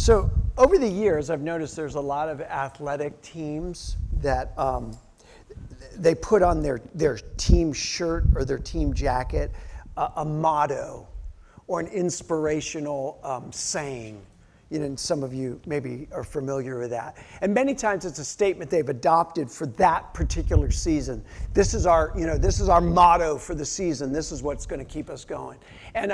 So over the years, I've noticed there's a lot of athletic teams that they put on their team shirt or their team jacket a motto or an inspirational saying. You know, and some of you maybe are familiar with that. And many times it's a statement they've adopted for that particular season. This is our, you know, this is our motto for the season. This is what's going to keep us going. And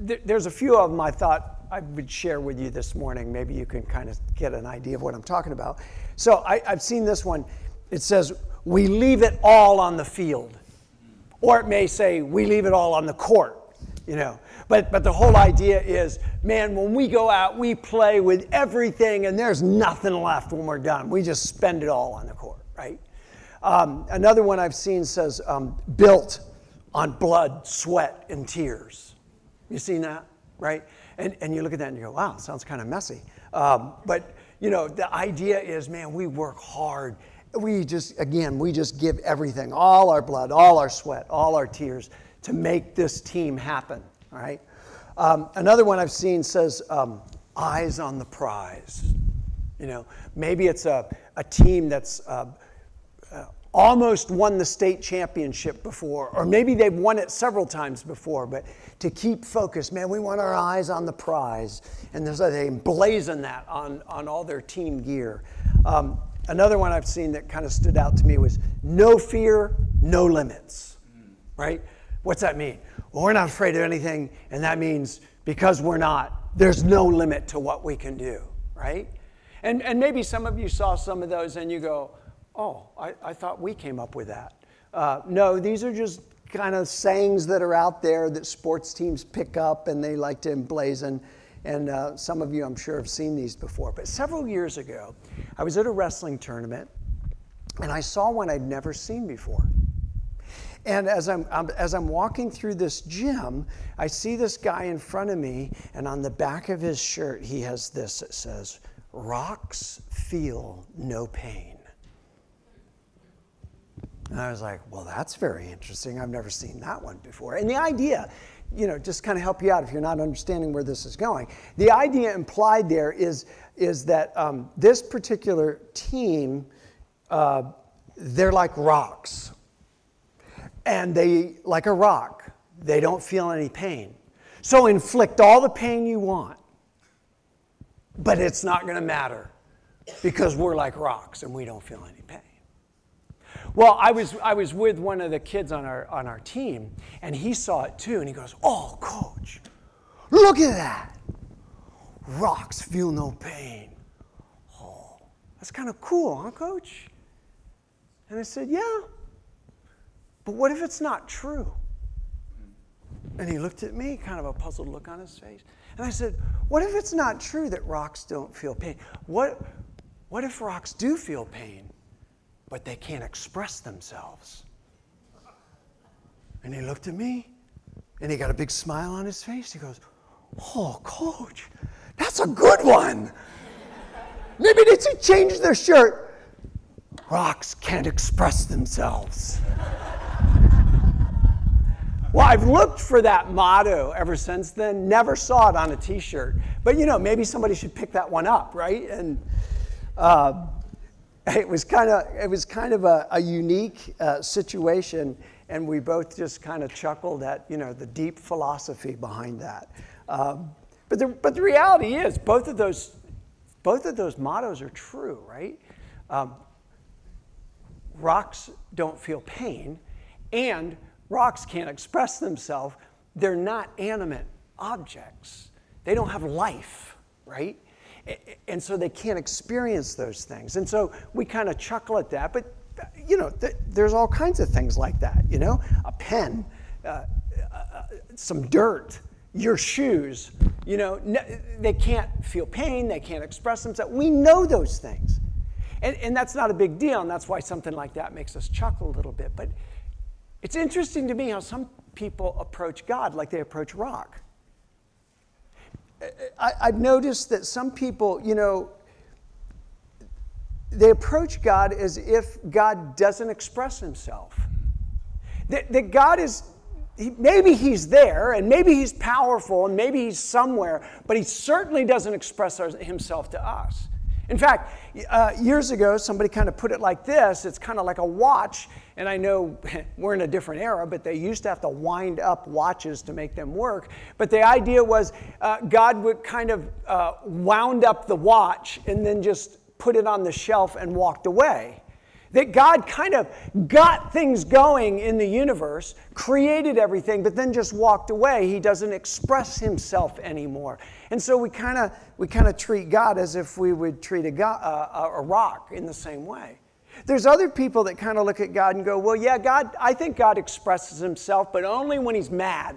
there's a few of them I thought I would share with you this morning. Maybe you can kind of get an idea of what I'm talking about. So I've seen this one. It says, "We leave it all on the field." Or it may say, "We leave it all on the court." You know, but the whole idea is, man, when we go out, we play with everything, and there's nothing left when we're done. We just spend it all on the court, right? Another one I've seen says, built on blood, sweat, and tears. You seen that, right? And you look at that and you go, wow, it sounds kind of messy. But, you know, the idea is, man, we work hard. We just, again, we just give everything, all our blood, all our sweat, all our tears, to make this team happen, all right? Another one I've seen says, eyes on the prize. You know, maybe it's a team that's almost won the state championship before, or maybe they've won it several times before, but to keep focused, man, we want our eyes on the prize. And they emblazon that on all their team gear. Another one I've seen that kind of stood out to me was, no fear, no limits, right? What's that mean? Well, we're not afraid of anything, and that means because we're not, there's no limit to what we can do, right? And maybe some of you saw some of those and you go, oh, I thought we came up with that. No, these are just kind of sayings that are out there that sports teams pick up and they like to emblazon. And some of you, I'm sure, have seen these before. But several years ago, I was at a wrestling tournament, and I saw one I'd never seen before. And as I'm walking through this gym, I see this guy in front of me, and on the back of his shirt, he has this. It says, "Rocks feel no pain." And I was like, well, that's very interesting. I've never seen that one before. And the idea, you know, just kind of help you out if you're not understanding where this is going. The idea implied there is that this particular team, they're like rocks. And they, like a rock, they don't feel any pain. So inflict all the pain you want, but it's not going to matter because we're like rocks and we don't feel any pain. Well, I was with one of the kids on our team, and he saw it too, and he goes, "Oh, coach, look at that. Rocks feel no pain. Oh, that's kind of cool, huh, coach?" And I said, "Yeah. But what if it's not true?" And he looked at me, kind of a puzzled look on his face. And I said, "What if it's not true that rocks don't feel pain? What if rocks do feel pain, but they can't express themselves?" And he looked at me, and he got a big smile on his face. He goes, "Oh, coach, that's a good one. Maybe they should change their shirt. Rocks can't express themselves." Well, I've looked for that motto ever since then, never saw it on a T-shirt. But, you know, maybe somebody should pick that one up, right? And it was kind of a unique situation, and we both just kind of chuckled at, you know, the deep philosophy behind that. But the reality is both of those mottos are true, right? Rocks don't feel pain, and rocks can't express themselves. They're not animate objects. They don't have life, right? And so they can't experience those things. And so we kind of chuckle at that. But, you know, there's all kinds of things like that, you know? A pen, some dirt, your shoes, you know? They can't feel pain. They can't express themselves. We know those things. And that's not a big deal. And that's why something like that makes us chuckle a little bit. But it's interesting to me how some people approach God like they approach rock. I've noticed that some people, you know, they approach God as if God doesn't express himself. That God is maybe he's there, and maybe he's powerful, and maybe he's somewhere, but he certainly doesn't express himself to us. In fact, years ago, somebody kind of put it like this. It's kind of like a watch, and I know we're in a different era, but they used to have to wind up watches to make them work. But the idea was God would kind of wound up the watch and then just put it on the shelf and walked away. That God kind of got things going in the universe, created everything, but then just walked away. He doesn't express himself anymore. And so we kind of treat God as if we would treat a rock in the same way. There's other people that kind of look at God and go, well, yeah, God, I think God expresses himself, but only when he's mad.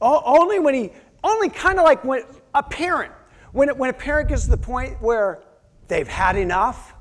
Only kind of like when a parent. When a parent gets to the point where they've had enough.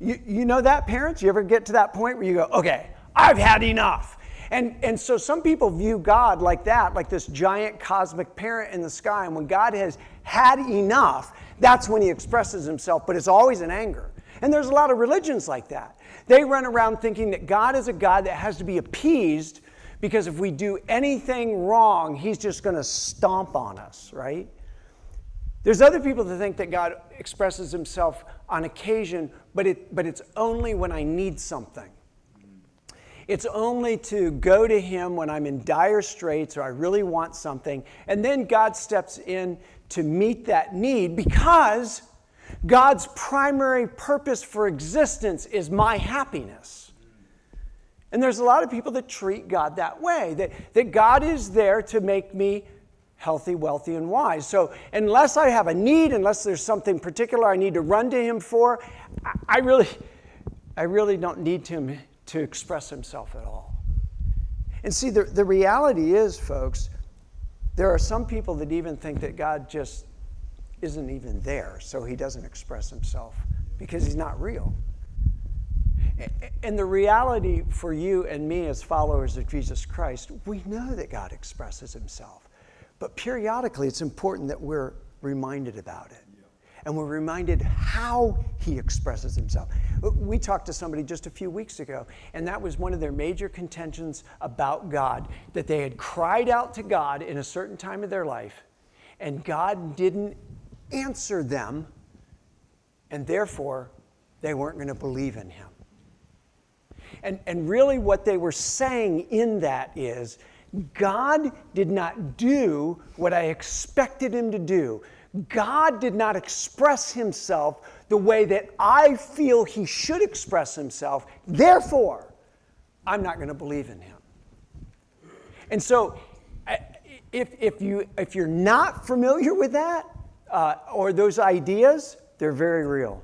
You know that, parents? You ever get to that point where you go, okay, I've had enough. And so some people view God like that, like this giant cosmic parent in the sky. And when God has had enough, that's when he expresses himself, but it's always in anger. And there's a lot of religions like that. They run around thinking that God is a God that has to be appeased because if we do anything wrong, he's just going to stomp on us, right? There's other people that think that God expresses himself on occasion, but it's only when I need something. It's only to go to him when I'm in dire straits or I really want something. And then God steps in to meet that need because God's primary purpose for existence is my happiness. And there's a lot of people that treat God that way, that God is there to make me healthy, wealthy, and wise. So unless I have a need, unless there's something particular I need to run to him for, I really don't need him to express himself at all. And see, the reality is, folks, there are some people that even think that God just isn't even there, so he doesn't express himself because he's not real. And the reality for you and me as followers of Jesus Christ, we know that God expresses himself. But periodically, it's important that we're reminded about it. And we're reminded how he expresses himself. We talked to somebody just a few weeks ago, and that was one of their major contentions about God, that they had cried out to God in a certain time of their life, and God didn't answer them, and therefore, they weren't going to believe in him. And really what they were saying in that is, God did not do what I expected him to do. God did not express himself the way that I feel he should express himself. Therefore, I'm not going to believe in him. And so if you're not familiar with that or those ideas, they're very real.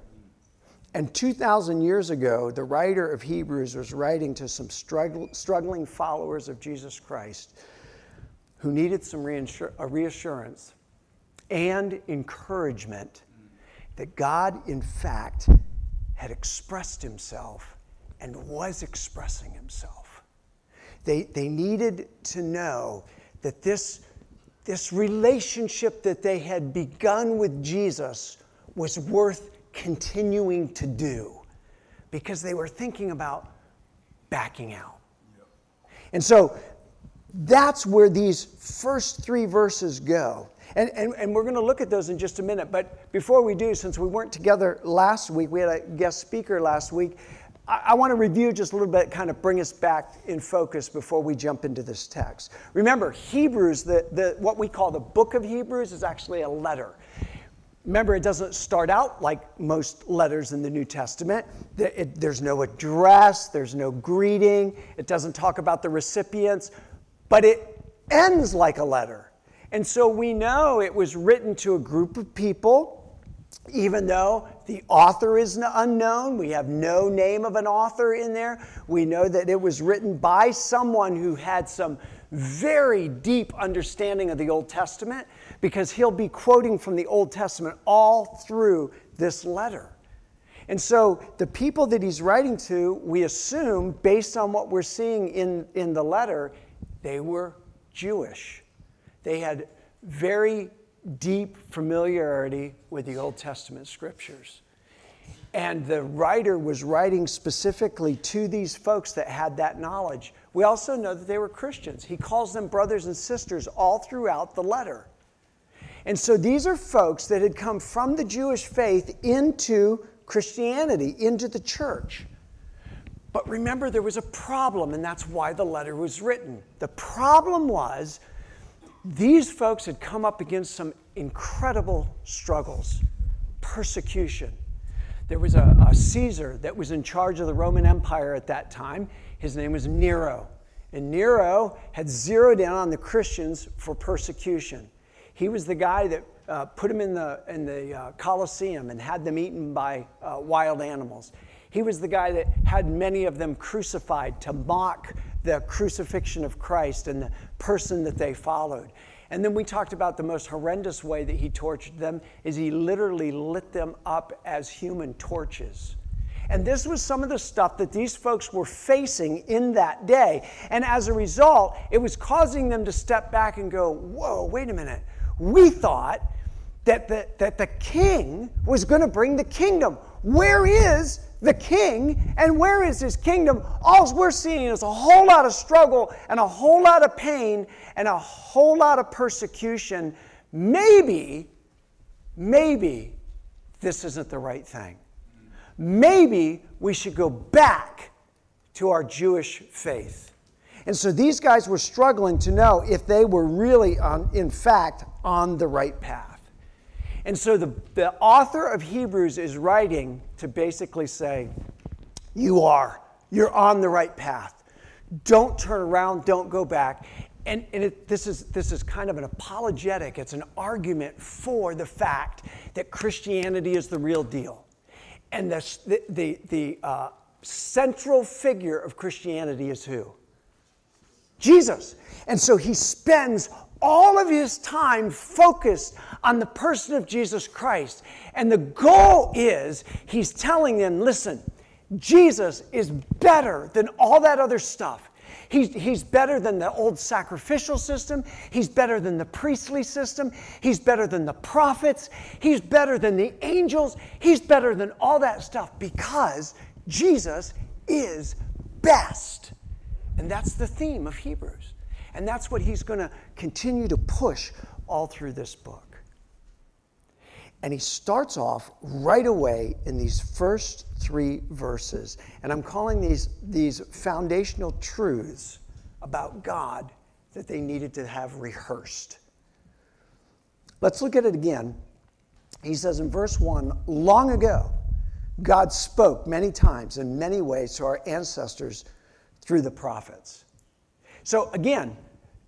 And 2,000 years ago, the writer of Hebrews was writing to some struggling followers of Jesus Christ who needed some reassurance and encouragement that God, in fact, had expressed himself and was expressing himself. They needed to know that this relationship that they had begun with Jesus was worth continuing to do because they were thinking about backing out. And so that's where these first three verses go. And we're going to look at those in just a minute. But before we do, since we weren't together last week, we had a guest speaker last week, I want to review just a little bit, kind of bring us back in focus before we jump into this text. Remember, Hebrews, what we call the book of Hebrews is actually a letter. Remember, it doesn't start out like most letters in the New Testament. There's no address, there's no greeting, it doesn't talk about the recipients, but it ends like a letter. And so we know it was written to a group of people, even though the author is unknown. We have no name of an author in there. We know that it was written by someone who had some very deep understanding of the Old Testament, because he'll be quoting from the Old Testament all through this letter. And so the people that he's writing to, we assume, based on what we're seeing in the letter, they were Jewish. They had very deep familiarity with the Old Testament scriptures. And the writer was writing specifically to these folks that had that knowledge. We also know that they were Christians. He calls them brothers and sisters all throughout the letter. And so these are folks that had come from the Jewish faith into Christianity, into the church. But remember, there was a problem, and that's why the letter was written. The problem was these folks had come up against some incredible struggles, persecution. There was a Caesar that was in charge of the Roman Empire at that time. His name was Nero. And Nero had zeroed in on the Christians for persecution. He was the guy that put them in the Colosseum and had them eaten by wild animals. He was the guy that had many of them crucified to mock the crucifixion of Christ and the person that they followed. And then we talked about the most horrendous way that he tortured them is he literally lit them up as human torches. And this was some of the stuff that these folks were facing in that day. And as a result, it was causing them to step back and go, whoa, wait a minute. We thought that the king was going to bring the kingdom. Where is the king and where is his kingdom? All we're seeing is a whole lot of struggle and a whole lot of pain and a whole lot of persecution. Maybe this isn't the right thing. Maybe we should go back to our Jewish faith. And so these guys were struggling to know if they were really, in fact, on the right path. And so the author of Hebrews is writing to basically say, you're on the right path. Don't turn around, don't go back. And this is kind of an apologetic. It's an argument for the fact that Christianity is the real deal. And the central figure of Christianity is who? Jesus. And so he spends all of his time focused on the person of Jesus Christ. And the goal is, he's telling them, listen, Jesus is better than all that other stuff. He's better than the old sacrificial system. He's better than the priestly system. He's better than the prophets. He's better than the angels. He's better than all that stuff because Jesus is best. And that's the theme of Hebrews. And that's what he's going to continue to push all through this book. And he starts off right away in these first three verses. And I'm calling these foundational truths about God that they needed to have rehearsed. Let's look at it again. He says in verse 1, long ago, God spoke many times in many ways to our ancestors through the prophets. So again,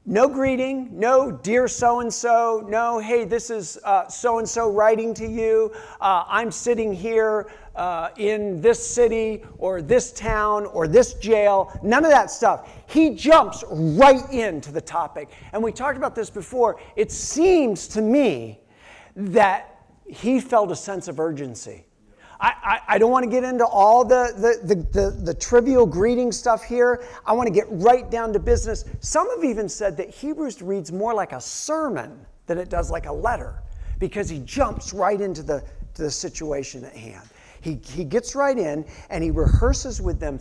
no greeting, no dear so-and-so, no, hey, this is so-and-so writing to you. I'm sitting here in this city or this town or this jail. None of that stuff. He jumps right into the topic. And we talked about this before. It seems to me that he felt a sense of urgency. I don't want to get into all the trivial greeting stuff here. I want to get right down to business. Some have even said that Hebrews reads more like a sermon than it does like a letter because he jumps right into the situation at hand. He gets right in and he rehearses with them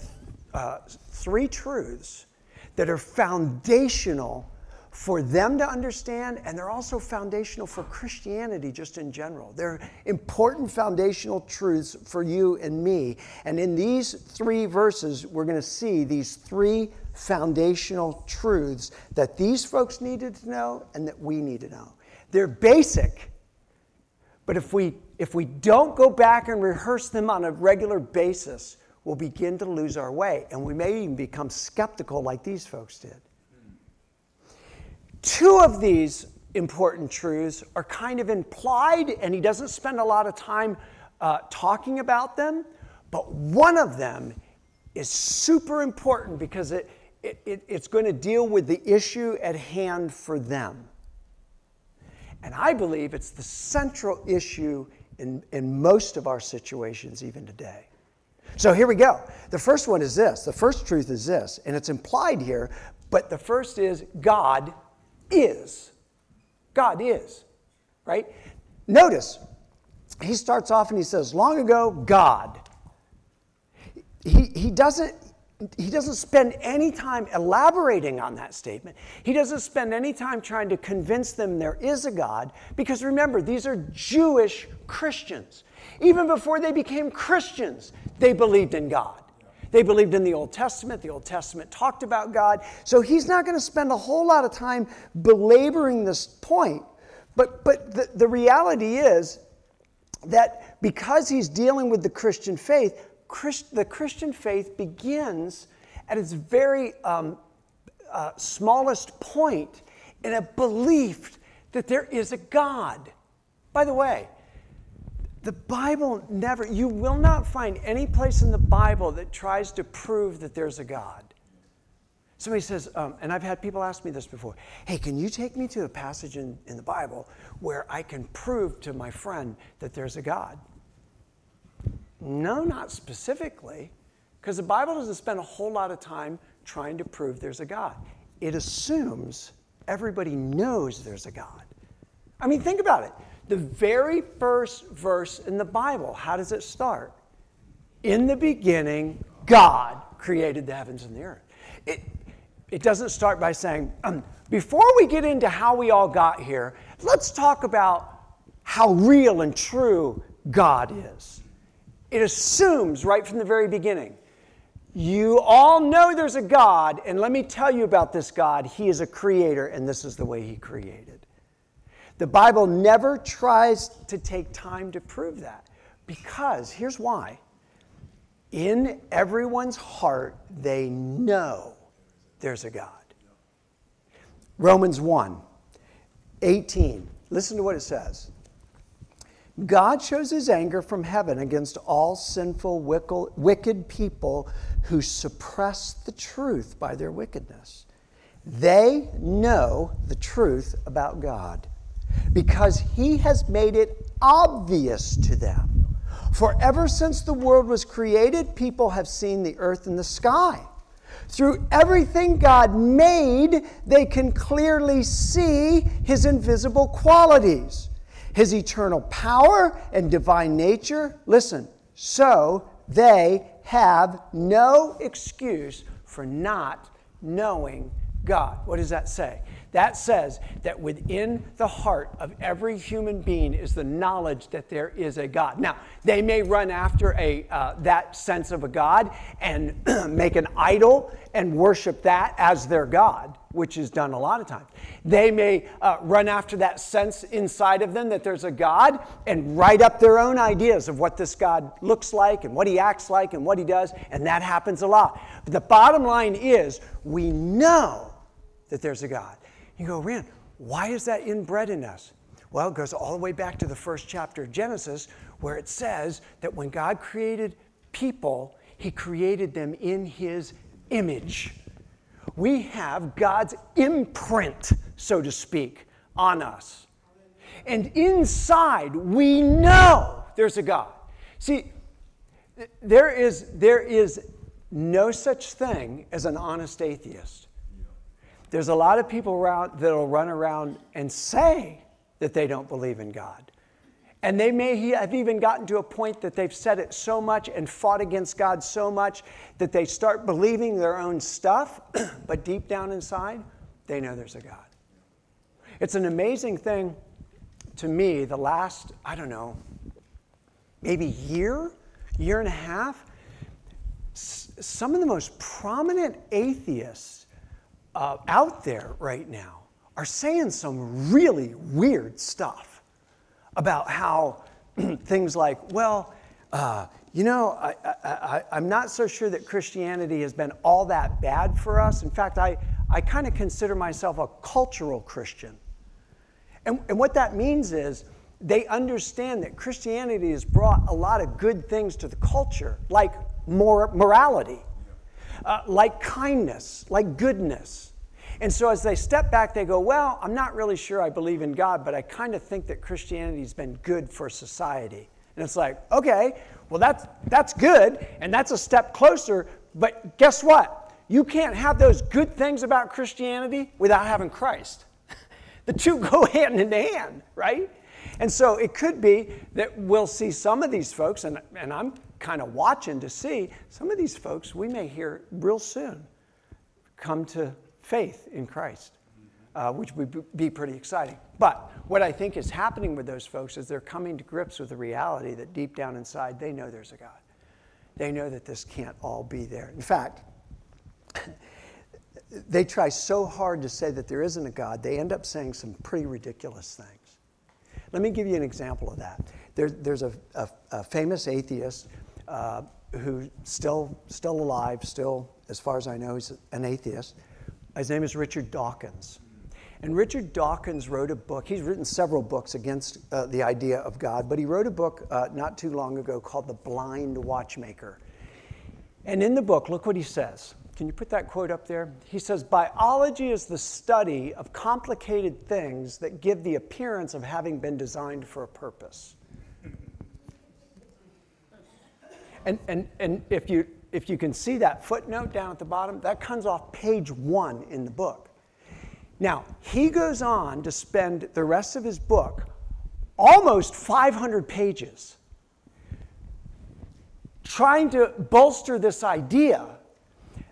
three truths that are foundational for them to understand, and they're also foundational for Christianity just in general. They're important foundational truths for you and me. And in these three verses, we're going to see these three foundational truths that these folks needed to know and that we need to know. They're basic, but if we don't go back and rehearse them on a regular basis, we'll begin to lose our way, and we may even become skeptical like these folks did. Two of these important truths are kind of implied, and he doesn't spend a lot of time talking about them, but one of them is super important because it's going to deal with the issue at hand for them. And I believe it's the central issue in most of our situations even today. So here we go. The first one is this. The first truth is this, and it's implied here, but the first is God is. God is, right? Notice, He starts off and he says, long ago, God. He doesn't spend any time elaborating on that statement. He doesn't spend any time trying to convince them there is a God, because remember, these are Jewish Christians. Even before they became Christians, they believed in God. They believed in the Old Testament. The Old Testament talked about God. So he's not going to spend a whole lot of time belaboring this point. But the reality is that because he's dealing with the Christian faith, the Christian faith begins at its very smallest point in a belief that there is a God. By the way, the Bible never, you will not find any place in the Bible that tries to prove that there's a God. Somebody says, and I've had people ask me this before, hey, can you take me to a passage in the Bible where I can prove to my friend that there's a God? No, not specifically, because the Bible doesn't spend a whole lot of time trying to prove there's a God. It assumes everybody knows there's a God. I mean, think about it. The very first verse in the Bible, how does it start? In the beginning, God created the heavens and the earth. It doesn't start by saying, before we get into how we all got here, let's talk about how real and true God is. It assumes right from the very beginning, you all know there's a God, and let me tell you about this God. He is a creator, and this is the way he created. The Bible never tries to take time to prove that, because here's why. In everyone's heart, they know there's a God. Romans 1:18. Listen to what it says. God shows his anger from heaven against all sinful, wicked people who suppress the truth by their wickedness. They know the truth about God because he has made it obvious to them. For ever since the world was created, people have seen the earth and the sky. Through everything God made, they can clearly see his invisible qualities, his eternal power and divine nature. Listen, so they have no excuse for not knowing God. What does that say? That says that within the heart of every human being is the knowledge that there is a God. Now, they may run after that sense of a God and make an idol and worship that as their God, which is done a lot of times. They may run after that sense inside of them that there's a God and write up their own ideas of what this God looks like and what he acts like and what he does, and that happens a lot. But the bottom line is we know that there's a God. You go, Rand, why is that inbred in us? Well, it goes all the way back to the first chapter of Genesis, where it says that when God created people, he created them in his image. We have God's imprint, so to speak, on us. And inside, we know there's a God. See, there is no such thing as an honest atheist. There's a lot of people around that'll run around and say that they don't believe in God. And they may have even gotten to a point that they've said it so much and fought against God so much that they start believing their own stuff, but deep down inside, they know there's a God. It's an amazing thing to me, the last, I don't know, maybe year and a half, some of the most prominent atheists out there right now are saying some really weird stuff about how things like, well, you know, I'm not so sure that Christianity has been all that bad for us. In fact, I kind of consider myself a cultural Christian. And what that means is they understand that Christianity has brought a lot of good things to the culture, like morality. Like kindness, like goodness. And so as they step back, they go, well, I'm not really sure I believe in God, but I kind of think that Christianity's been good for society. And it's like, okay, well, that's good, and that's a step closer, but guess what? You can't have those good things about Christianity without having Christ. The two go hand in hand, right? And so it could be that we'll see some of these folks, and I'm kind of watching to see, some of these folks we may hear real soon come to faith in Christ, which would be pretty exciting. But what I think is happening with those folks is they're coming to grips with the reality that deep down inside they know there's a God. They know that this can't all be there. In fact, they try so hard to say that there isn't a God, they end up saying some pretty ridiculous things. Let me give you an example of that. There's a famous atheist who's still alive, still, as far as I know, he's an atheist. His name is Richard Dawkins. And Richard Dawkins wrote a book. He's written several books against the idea of God, but he wrote a book not too long ago called The Blind Watchmaker. And in the book, look what he says. Can you put that quote up there? He says, "Biology is the study of complicated things that give the appearance of having been designed for a purpose." And if you can see that footnote down at the bottom, that comes off page 1 in the book. Now, he goes on to spend the rest of his book, almost 500 pages, trying to bolster this idea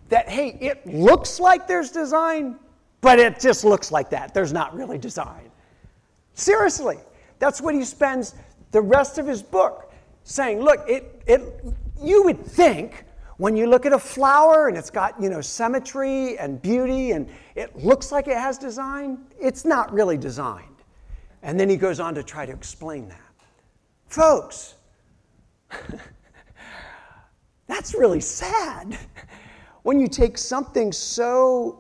that, hey, it looks like there's design, but it just looks like that. There's not really design. Seriously, that's what he spends the rest of his book saying. Look, you would think when you look at a flower and it's got, you know, symmetry and beauty and it looks like it has design, it's not really designed. And then he goes on to try to explain that. Folks, that's really sad. When you take something so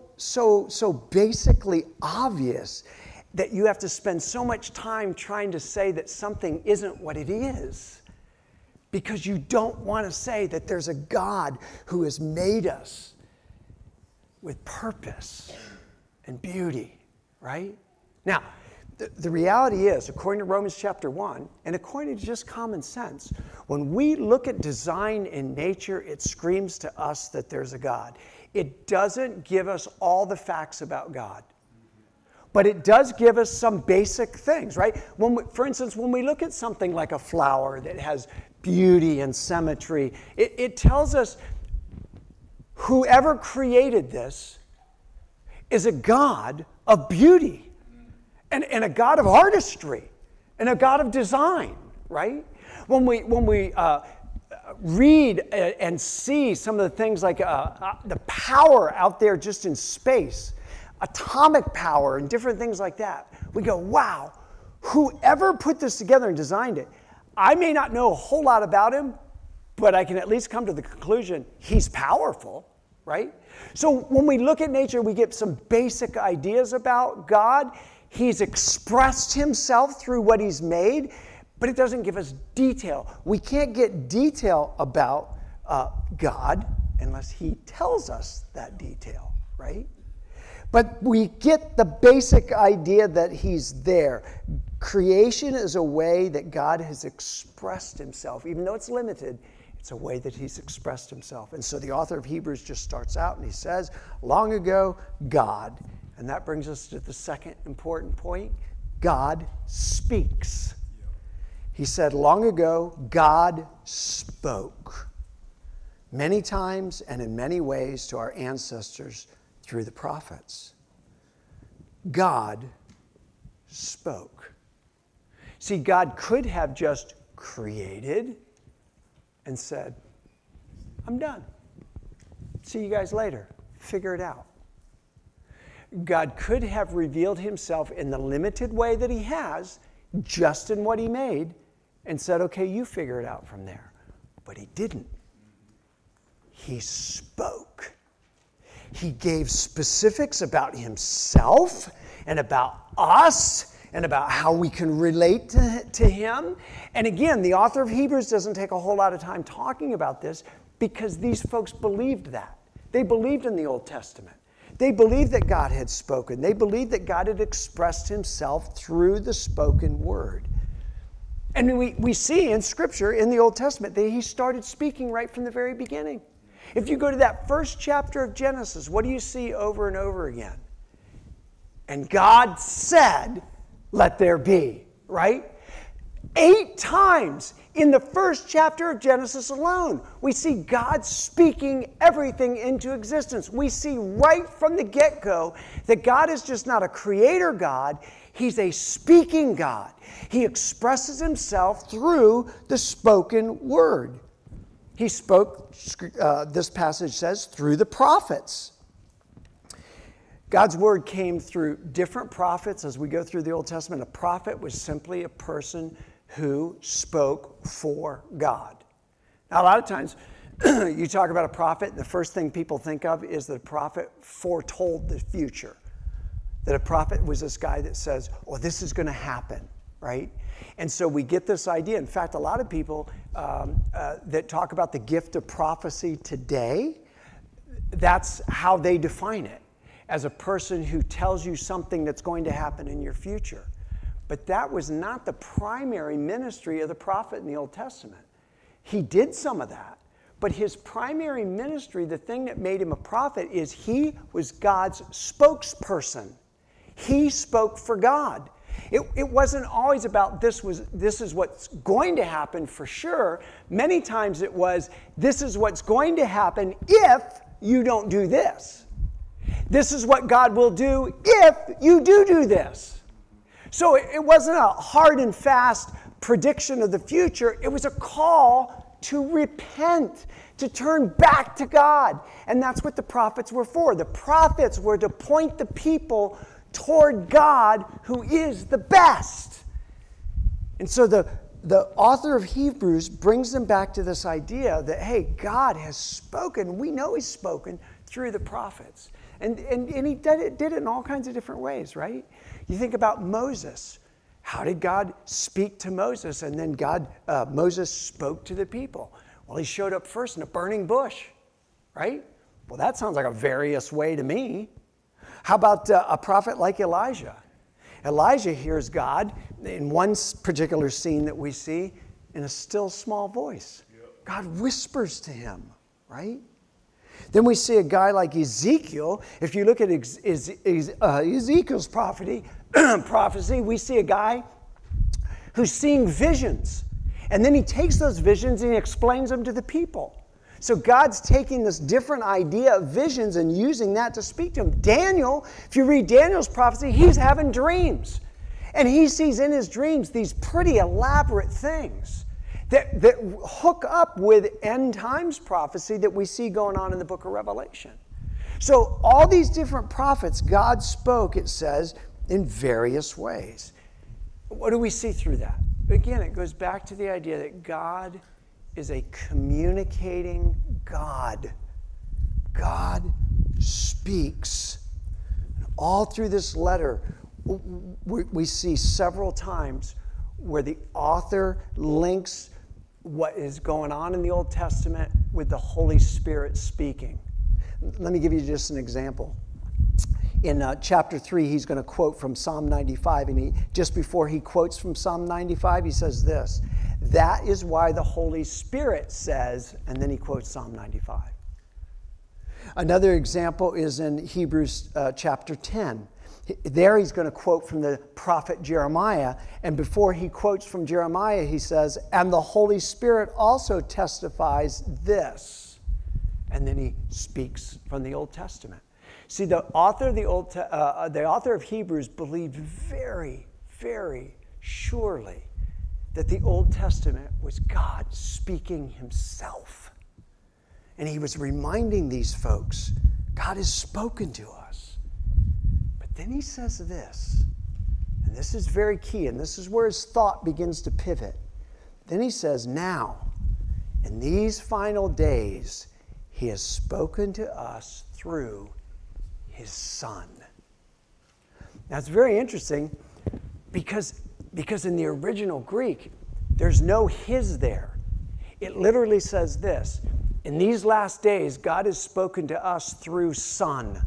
basically obvious that you have to spend so much time trying to say that something isn't what it is, because you don't want to say that there's a God who has made us with purpose and beauty, right? Now, the reality is, according to Romans chapter 1, and according to just common sense, when we look at design in nature, it screams to us that there's a God. It doesn't give us all the facts about God, but it does give us some basic things, right? For instance, when we look at something like a flower that has beauty and symmetry, it tells us whoever created this is a God of beauty and a God of artistry and a God of design, right? When we read and see some of the things like the power out there just in space, atomic power and different things like that, we go, wow, whoever put this together and designed it, I may not know a whole lot about him, but I can at least come to the conclusion he's powerful, right? So when we look at nature, we get some basic ideas about God. He's expressed himself through what he's made, but it doesn't give us detail. We can't get detail about God unless he tells us that detail, right? But we get the basic idea that he's there. Creation is a way that God has expressed himself. Even though it's limited, it's a way that he's expressed himself. And so the author of Hebrews just starts out and he says, long ago, God. And that brings us to the second important point. God speaks. He said, long ago, God spoke many times and in many ways to our ancestors through the prophets. God spoke. See, God could have just created and said, I'm done. See you guys later. Figure it out. God could have revealed himself in the limited way that he has, just in what he made, and said, okay, you figure it out from there. But he didn't. He spoke. He gave specifics about himself and about us and about how we can relate to him. And again, the author of Hebrews doesn't take a whole lot of time talking about this because these folks believed that. They believed in the Old Testament. They believed that God had spoken. They believed that God had expressed himself through the spoken word. And we see in Scripture, in the Old Testament, that he started speaking right from the very beginning. If you go to that first chapter of Genesis, what do you see over and over again? And God said, let there be, right? 8 times in the first chapter of Genesis alone. We see God speaking everything into existence. We see right from the get-go that God is just not a creator God. He's a speaking God. He expresses himself through the spoken word. He spoke, this passage says, through the prophets. God's word came through different prophets. As we go through the Old Testament, a prophet was simply a person who spoke for God. Now, a lot of times you talk about a prophet, and the first thing people think of is that a prophet foretold the future. That a prophet was this guy that says, oh, this is going to happen, right? And so we get this idea. In fact, a lot of people that talk about the gift of prophecy today, that's how they define it, as a person who tells you something that's going to happen in your future. But that was not the primary ministry of the prophet in the Old Testament. He did some of that, but his primary ministry, the thing that made him a prophet, is he was God's spokesperson. He spoke for God. It wasn't always about this is what's going to happen for sure. Many times it was, this is what's going to happen if you don't do this. This is what God will do if you do this. So it wasn't a hard and fast prediction of the future. It was a call to repent, to turn back to God. And that's what the prophets were for. The prophets were to point the people toward God, who is the best. And so the author of Hebrews brings them back to this idea that, hey, God has spoken. We know he's spoken through the prophets. And he did it in all kinds of different ways, right? You think about Moses. How did God speak to Moses? And then Moses spoke to the people. Well, he showed up first in a burning bush, right? Well, that sounds like a various way to me. How about a prophet like Elijah? Elijah hears God in one particular scene that we see in a still small voice. Yep. God whispers to him, right? Then we see a guy like Ezekiel. If you look at Ezekiel's prophecy, we see a guy who's seeing visions. And then he takes those visions and he explains them to the people. So God's taking this different idea of visions and using that to speak to him. Daniel, if you read Daniel's prophecy, he's having dreams. And he sees in his dreams these pretty elaborate things that hook up with end times prophecy that we see going on in the book of Revelation. So all these different prophets, God spoke, it says, in various ways. What do we see through that? Again, it goes back to the idea that God is a communicating God. God speaks. And all through this letter, we see several times where the author links what is going on in the Old Testament with the Holy Spirit speaking. Let me give you just an example. In chapter 3, he's going to quote from Psalm 95, and just before he quotes from Psalm 95, he says this, "That is why the Holy Spirit says," and then he quotes Psalm 95. Another example is in Hebrews chapter 10. There he's going to quote from the prophet Jeremiah, and before he quotes from Jeremiah, he says, "And the Holy Spirit also testifies this." And then he speaks from the Old Testament. See, the author of Hebrews believed very, very surely that the Old Testament was God speaking himself. And he was reminding these folks, God has spoken to us. Then he says this, and this is very key, and this is where his thought begins to pivot. Then he says, now, in these final days, he has spoken to us through his Son. Now, it's very interesting because in the original Greek, there's no his there. It literally says this, in these last days, God has spoken to us through Son.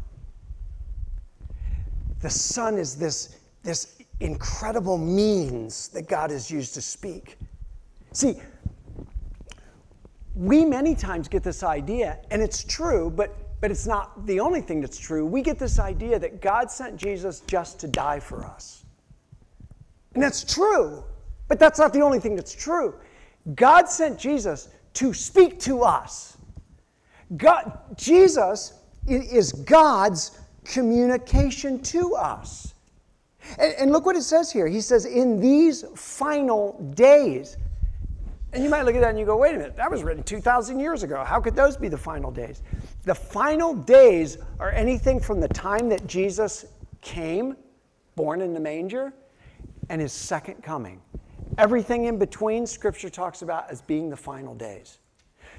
The Son is this incredible means that God has used to speak. See, we many times get this idea, and it's true, but it's not the only thing that's true. We get this idea that God sent Jesus just to die for us. And that's true. But that's not the only thing that's true. God sent Jesus to speak to us. Jesus is God's communication to us. And look what it says here. He says, in these final days. And you might look at that and you go, wait a minute, that was written 2,000 years ago. How could those be the final days? The final days are anything from the time that Jesus came, born in the manger, and his second coming. Everything in between, Scripture talks about as being the final days.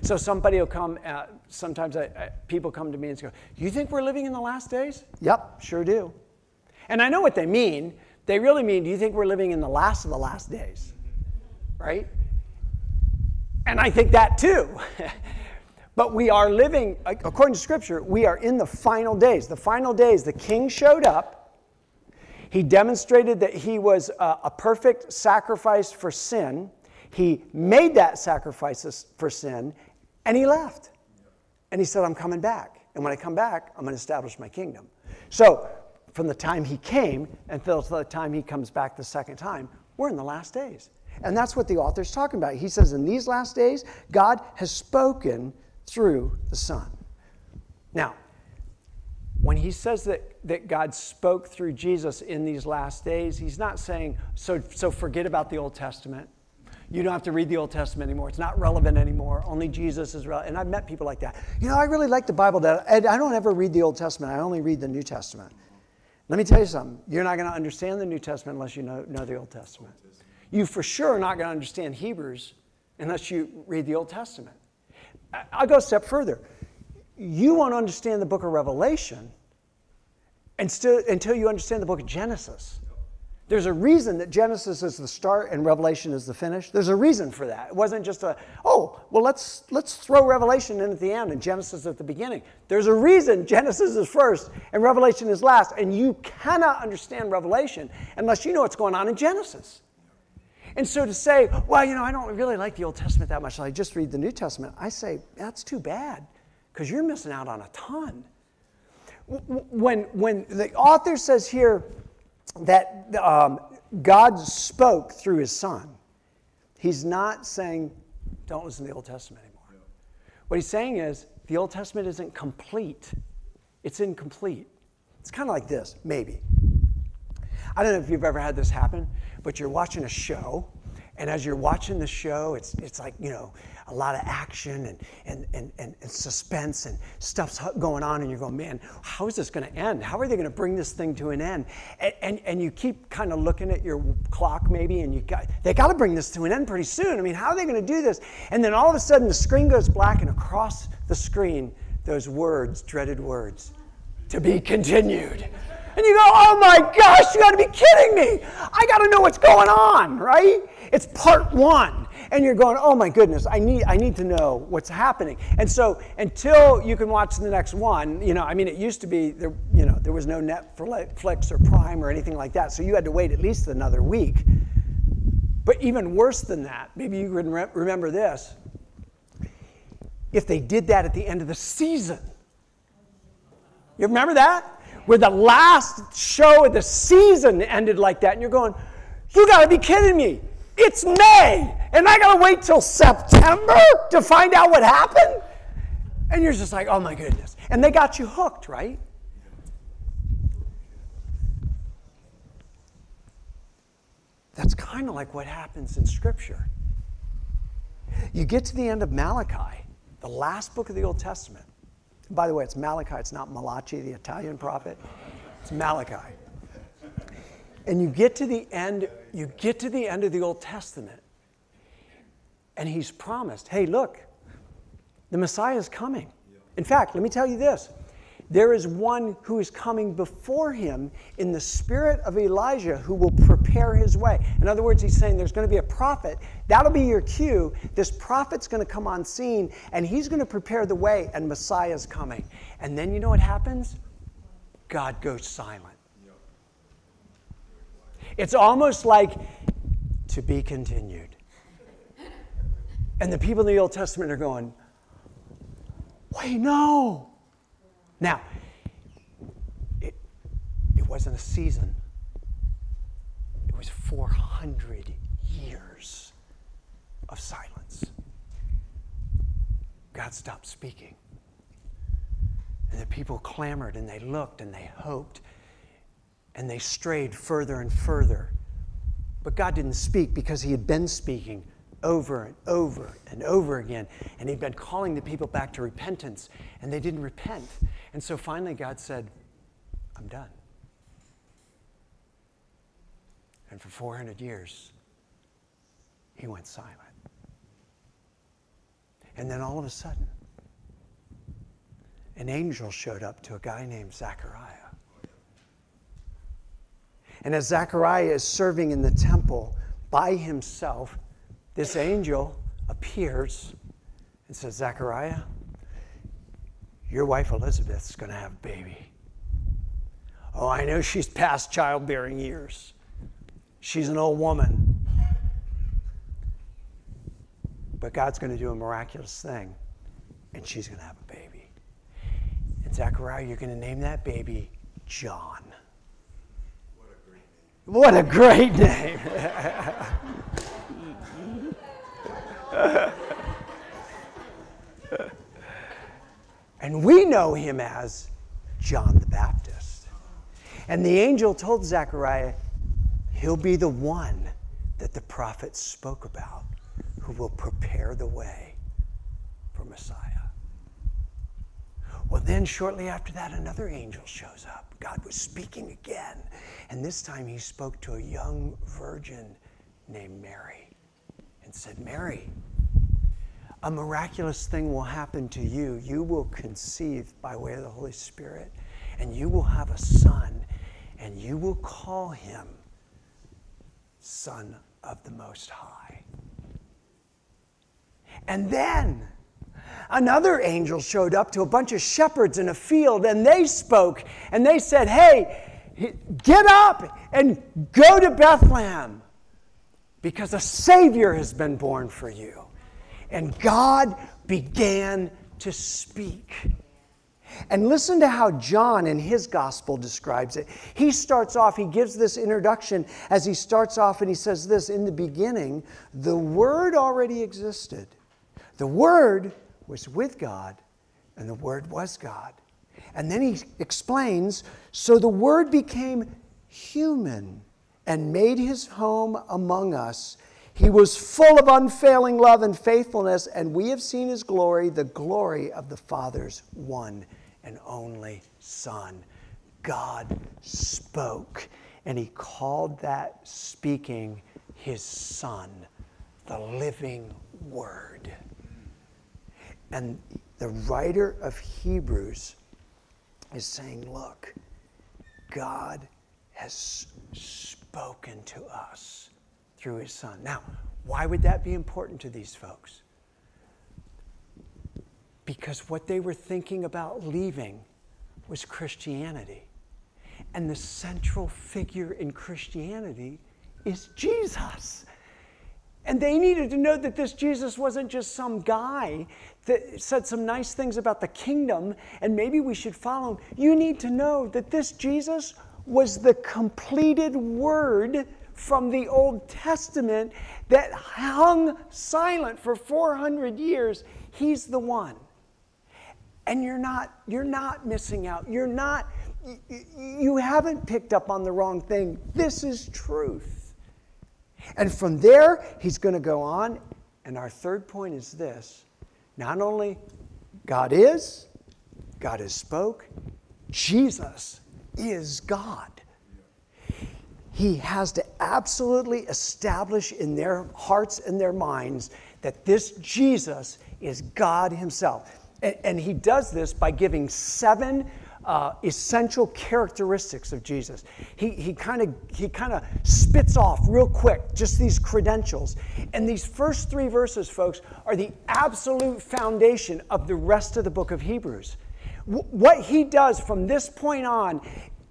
So somebody will come, sometimes people come to me and go, do you think we're living in the last days? Yep, sure do. And I know what they mean. They really mean, do you think we're living in the last of the last days? Right? And I think that too. But we are living, according to Scripture, we are in the final days. The final days, the king showed up. He demonstrated that he was a perfect sacrifice for sin. He made that sacrifice for sin, and he left. And he said, I'm coming back. And when I come back, I'm going to establish my kingdom. So from the time he came until the time he comes back the second time, we're in the last days. And that's what the author's talking about. He says, in these last days, God has spoken through the Son. Now, when he says that God spoke through Jesus in these last days, he's not saying, so forget about the Old Testament. You don't have to read the Old Testament anymore. It's not relevant anymore. Only Jesus is relevant. And I've met people like that. You know, I really like the Bible. And I don't ever read the Old Testament. I only read the New Testament. Let me tell you something. You're not going to understand the New Testament unless you know the Old Testament. You for sure are not going to understand Hebrews unless you read the Old Testament. I'll go a step further. You won't understand the book of Revelation until you understand the book of Genesis. There's a reason that Genesis is the start and Revelation is the finish. There's a reason for that. It wasn't just let's throw Revelation in at the end and Genesis at the beginning. There's a reason Genesis is first and Revelation is last, and you cannot understand Revelation unless you know what's going on in Genesis. And so to say, well, you know, I don't really like the Old Testament that much, so I just read the New Testament, I say, that's too bad, because you're missing out on a ton. When the author says here that God spoke through his Son, he's not saying, don't listen to the Old Testament anymore. Yeah. What he's saying is, the Old Testament isn't complete. It's incomplete. It's kind of like this, maybe. I don't know if you've ever had this happen, but you're watching a show, and as you're watching the show, it's like, you know, a lot of action and suspense and stuff's going on, and you're going, man, how is this going to end? How are they going to bring this thing to an end? And you keep kind of looking at your clock maybe, and they got to bring this to an end pretty soon. I mean, how are they going to do this? And then all of a sudden, the screen goes black, and across the screen, those words, dreaded words, to be continued. And you go, oh my gosh, you got to be kidding me. I got to know what's going on, right? It's part one. And you're going, oh my goodness, I need to know what's happening. And so until you can watch the next one, you know, I mean, it used to be, there was no Netflix or Prime or anything like that. So you had to wait at least another week. But even worse than that, maybe you can remember this. If they did that at the end of the season. You remember that? Where the last show of the season ended like that, and you're going, you got to be kidding me. It's May, and I got to wait till September to find out what happened? And you're just like, oh my goodness. And they got you hooked, right? That's kind of like what happens in Scripture. You get to the end of Malachi, the last book of the Old Testament. By the way, it's Malachi. It's not Malachi, the Italian prophet. It's Malachi. And you get to the end of the Old Testament, and he's promised, hey, look, the Messiah is coming. In fact, let me tell you this. There is one who is coming before him in the spirit of Elijah who will prepare his way. In other words, he's saying there's going to be a prophet. That'll be your cue. This prophet's going to come on scene, and he's going to prepare the way, and Messiah's coming. And then you know what happens? God goes silent. It's almost like to be continued. And the people in the Old Testament are going, wait, no. Now, it wasn't a season. It was 400 years. of silence. God stopped speaking. And the people clamored, and they looked, and they hoped, and they strayed further and further. But God didn't speak because he had been speaking over and over and over again. And he'd been calling the people back to repentance, and they didn't repent. And so finally God said, I'm done. And for 400 years, he went silent. And then all of a sudden, an angel showed up to a guy named Zachariah. And as Zachariah is serving in the temple by himself, this angel appears and says, Zachariah, your wife Elizabeth's going to have a baby. Oh, I know she's past childbearing years. She's an old woman. But God's going to do a miraculous thing, and she's going to have a baby. And Zechariah, you're going to name that baby John. What a great name. And we know him as John the Baptist. And the angel told Zechariah, he'll be the one that the prophets spoke about, who will prepare the way for Messiah. Well, then shortly after that, another angel shows up. God was speaking again. And this time he spoke to a young virgin named Mary and said, Mary, a miraculous thing will happen to you. You will conceive by way of the Holy Spirit, and you will have a son, and you will call him Son of the Most High. And then another angel showed up to a bunch of shepherds in a field, and they spoke, and they said, hey, get up and go to Bethlehem, because a Savior has been born for you. And God began to speak. And listen to how John in his gospel describes it. He starts off, he gives this introduction as he starts off, and he says this, in the beginning, the Word already existed. The Word was with God, and the Word was God. And then he explains, so the Word became human and made his home among us. He was full of unfailing love and faithfulness, and we have seen his glory, the glory of the Father's one and only Son. God spoke, and he called that speaking his Son, the living Word. And the writer of Hebrews is saying, look, God has spoken to us through his Son. Now, why would that be important to these folks? Because what they were thinking about leaving was Christianity. And the central figure in Christianity is Jesus. And they needed to know that this Jesus wasn't just some guy that said some nice things about the kingdom and maybe we should follow him. You need to know that this Jesus was the completed Word from the Old Testament that hung silent for 400 years. He's the one. And you're not missing out. You haven't picked up on the wrong thing. This is truth. And from there, he's going to go on. And our third point is this. Not only God has spoke, Jesus is God. He has to absolutely establish in their hearts and their minds that this Jesus is God himself. And he does this by giving seven essential characteristics of Jesus. He kind of spits off real quick just these credentials. And these first three verses, folks, are the absolute foundation of the rest of the book of Hebrews. What he does from this point on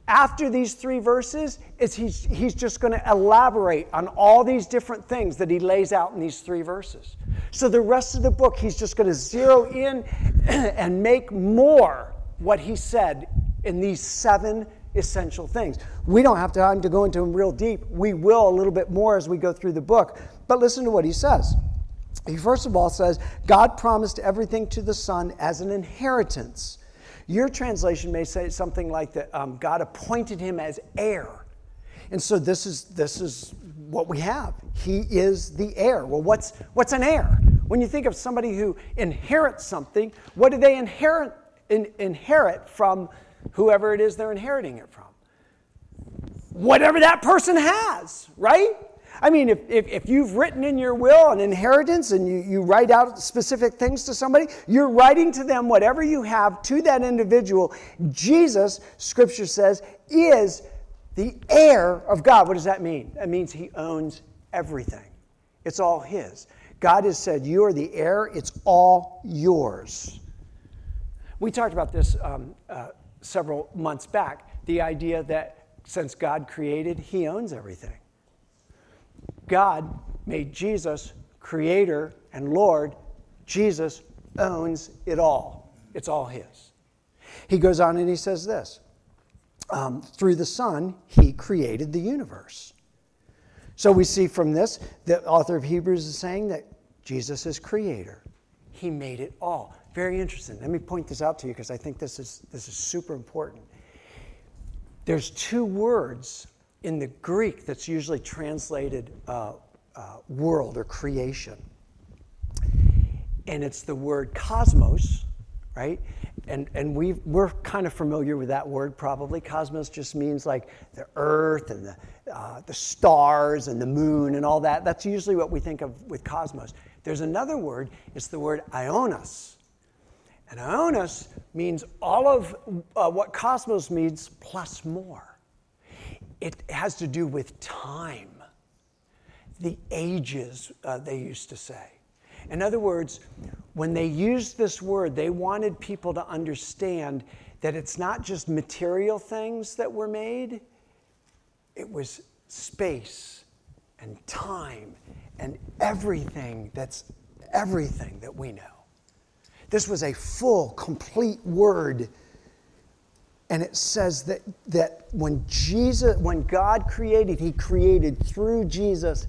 after these three verses is he's just going to elaborate on all these different things that he lays out in these three verses. So the rest of the book, he's just going to zero in and make more what he said in these seven essential things. We don't have time to go into them real deep. We will a little bit more as we go through the book. But listen to what he says. He first of all says, God promised everything to the Son as an inheritance. Your translation may say something like that, God appointed him as heir. And so this is what we have. He is the heir. Well, what's an heir? When you think of somebody who inherits something, what do they inherit from whoever it is they're inheriting it from? Whatever that person has, right? I mean, if you've written in your will an inheritance and you write out specific things to somebody, you're writing to them whatever you have to that individual. Jesus, Scripture says, is the heir of God. What does that mean? That means he owns everything. It's all his. God has said, you are the heir. It's all yours. We talked about this several months back, the idea that since God created, he owns everything. God made Jesus creator and Lord. Jesus owns it all. It's all his. He goes on and he says this. Through the Son, he created the universe. So we see from this, the author of Hebrews is saying that Jesus is creator. He made it all. Very interesting. Let me point this out to you because I think this is super important. There's two words in the Greek that's usually translated world or creation. And it's the word cosmos, right? And we're kind of familiar with that word probably. Cosmos just means like the earth and the stars and the moon and all that. That's usually what we think of with cosmos. There's another word. It's the word ionos. And ionos means all of what cosmos means plus more. It has to do with time, the ages, they used to say. In other words, when they used this word, they wanted people to understand that it's not just material things that were made. It was space and time and everything that's everything that we know. This was a full, complete word. And it says that when God created, he created through Jesus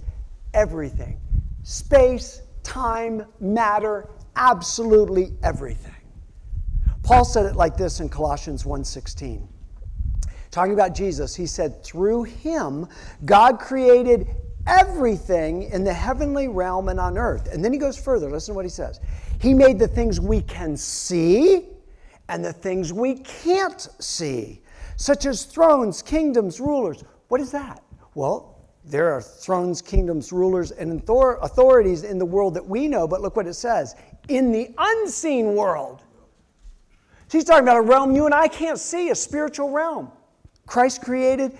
everything. Space, time, matter, absolutely everything. Paul said it like this in Colossians 1:16. Talking about Jesus, he said, through him, God created everything in the heavenly realm and on earth. And then he goes further. Listen to what he says. He made the things we can see and the things we can't see, such as thrones, kingdoms, rulers. What is that? Well, there are thrones, kingdoms, rulers, and authorities in the world that we know, but look what it says, in the unseen world. She's talking about a realm you and I can't see, a spiritual realm. Christ created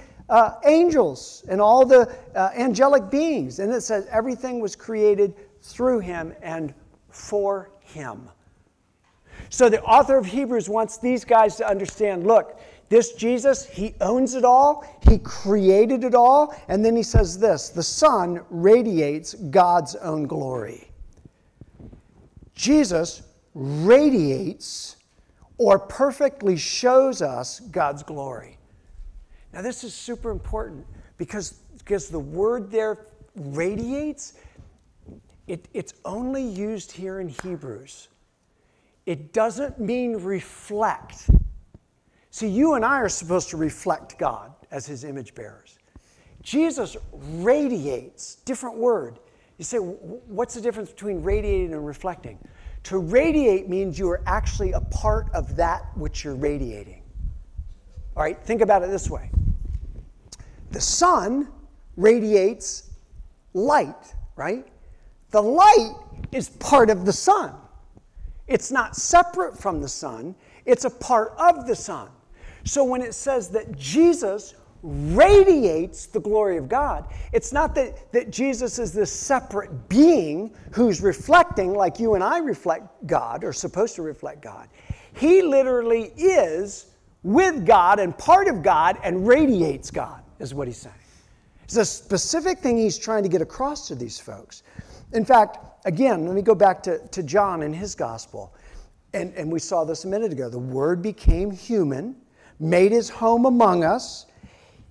angels and all the angelic beings, and it says everything was created through him and for him. So the author of Hebrews wants these guys to understand, look, this Jesus, he owns it all, he created it all, and then he says this, the Son radiates God's own glory. Jesus radiates or perfectly shows us God's glory. Now this is super important because the word there, radiates, it's only used here in Hebrews. It doesn't mean reflect. See, you and I are supposed to reflect God as his image bearers. Jesus radiates, different word. You say, what's the difference between radiating and reflecting? To radiate means you are actually a part of that which you're radiating. All right, think about it this way. The sun radiates light, right? The light is part of the sun. It's not separate from the sun. It's a part of the sun. So when it says that Jesus radiates the glory of God, it's not that Jesus is this separate being who's reflecting like you and I reflect God or supposed to reflect God. He literally is with God and part of God and radiates God is what he's saying. It's a specific thing he's trying to get across to these folks. In fact, again, let me go back to John and his gospel. And we saw this a minute ago. The Word became human, made his home among us.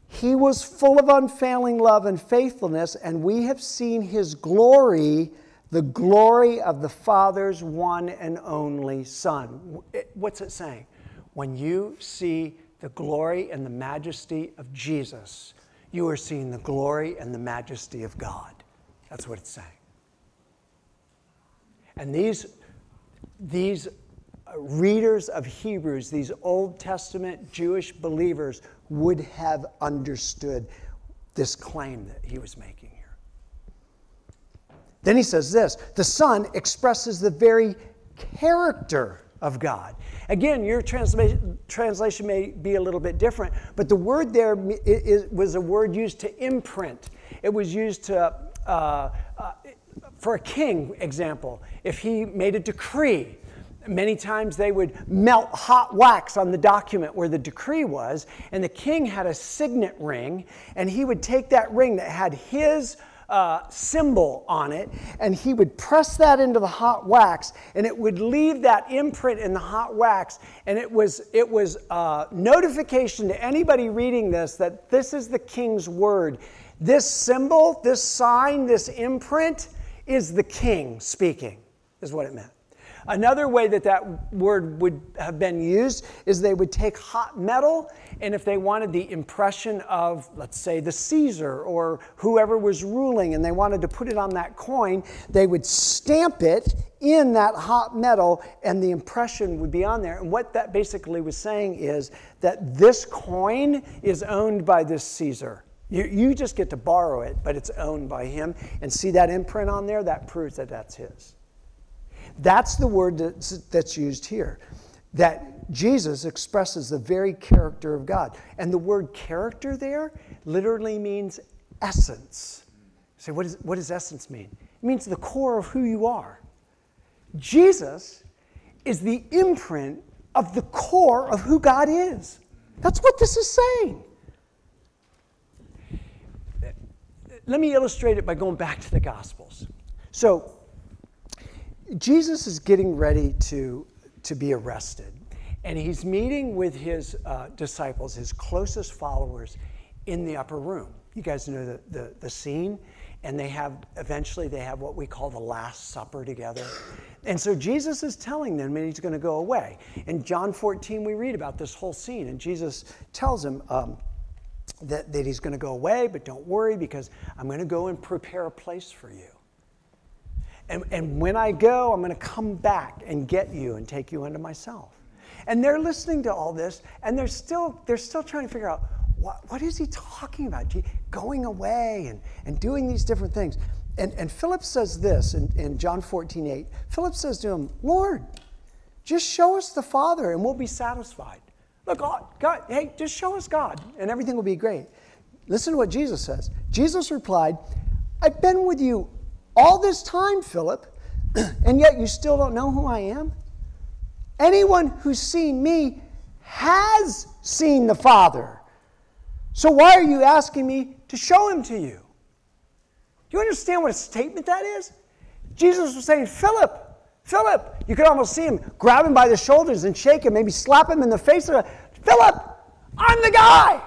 He was full of unfailing love and faithfulness, and we have seen his glory, the glory of the Father's one and only Son. What's it saying? When you see the glory and the majesty of Jesus, you are seeing the glory and the majesty of God. That's what it's saying. And these readers of Hebrews, these Old Testament Jewish believers, would have understood this claim that he was making here. Then he says this, the Son expresses the very character of God. Again, your translation may be a little bit different, but the word there was a word used to imprint. It was used to, for a king example, if he made a decree, many times they would melt hot wax on the document where the decree was, and the king had a signet ring, and he would take that ring that had his symbol on it, and he would press that into the hot wax, and it would leave that imprint in the hot wax, and it was notification to anybody reading this that this is the king's word. This symbol, this sign, this imprint is the king speaking, is what it meant. Another way that that word would have been used is they would take hot metal, and if they wanted the impression of, let's say, the Caesar or whoever was ruling, and they wanted to put it on that coin, they would stamp it in that hot metal, and the impression would be on there. And what that basically was saying is that this coin is owned by this Caesar. You just get to borrow it, but it's owned by him. And see that imprint on there? That proves that that's his. That's the word that's used here, that Jesus expresses the very character of God. And the word character there literally means essence. So what does essence mean? It means the core of who you are. Jesus is the imprint of the core of who God is. That's what this is saying. Let me illustrate it by going back to the Gospels. So Jesus is getting ready to be arrested, and he's meeting with his disciples, his closest followers, in the upper room. You guys know the scene, and eventually they have what we call the Last Supper together. And so Jesus is telling them that he's going to go away. In John 14, we read about this whole scene, and Jesus tells them that he's going to go away, but don't worry, because I'm going to go and prepare a place for you. And when I go, I'm going to come back and get you and take you unto myself. And they're listening to all this, and they're still trying to figure out, what is he talking about? Going away and doing these different things. And Philip says this in John 14:8. Philip says to him, Lord, just show us the Father, and we'll be satisfied. Look, God, hey, just show us God, and everything will be great. Listen to what Jesus says. Jesus replied, I've been with you all this time, Philip, and yet you still don't know who I am? Anyone who's seen me has seen the Father. So why are you asking me to show him to you? Do you understand what a statement that is? Jesus was saying, Philip, you could almost see him grab him by the shoulders and shake him, maybe slap him in the face. Philip, I'm the guy.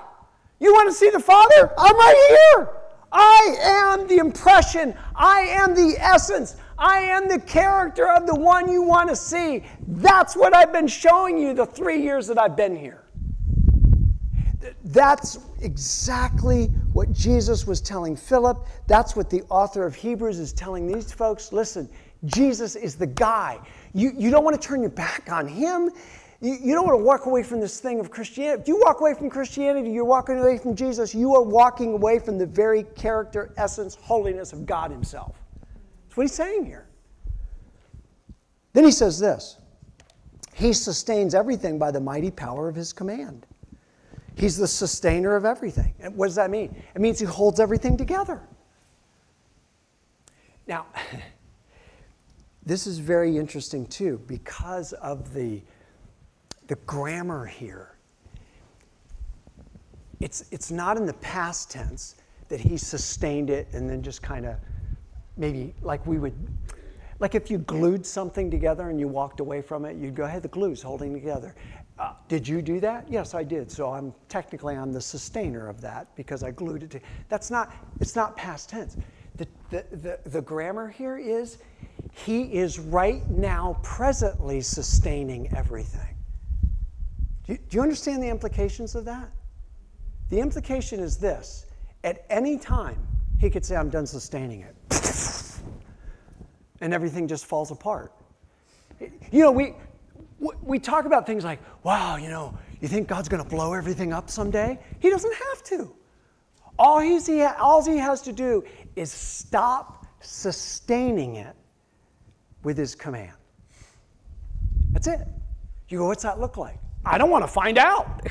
You want to see the Father? I'm right here. I am the impression, I am the essence, I am the character of the one you want to see. That's what I've been showing you the 3 years that I've been here. That's exactly what Jesus was telling Philip. That's what the author of Hebrews is telling these folks. Listen, Jesus is the guy. You don't want to turn your back on him. You don't want to walk away from this thing of Christianity. If you walk away from Christianity, you're walking away from Jesus. You are walking away from the very character, essence, holiness of God himself. That's what he's saying here. Then he says this. He sustains everything by the mighty power of his command. He's the sustainer of everything. And what does that mean? It means he holds everything together. Now, this is very interesting too, because of the grammar here. It's not in the past tense that he sustained it and then just kind of maybe like if you glued something together and you walked away from it, you'd go, hey, the glue's holding together. Did you do that? Yes, I did. So I'm technically the sustainer of that because I glued it to. It's not past tense. The grammar here is he is right now presently sustaining everything. Do you understand the implications of that? The implication is this. At any time, he could say, I'm done sustaining it. And everything just falls apart. You know, we talk about things like, wow, you know, you think God's going to blow everything up someday? He doesn't have to. All he has to do is stop sustaining it with his command. That's it. You go, what's that look like? I don't want to find out.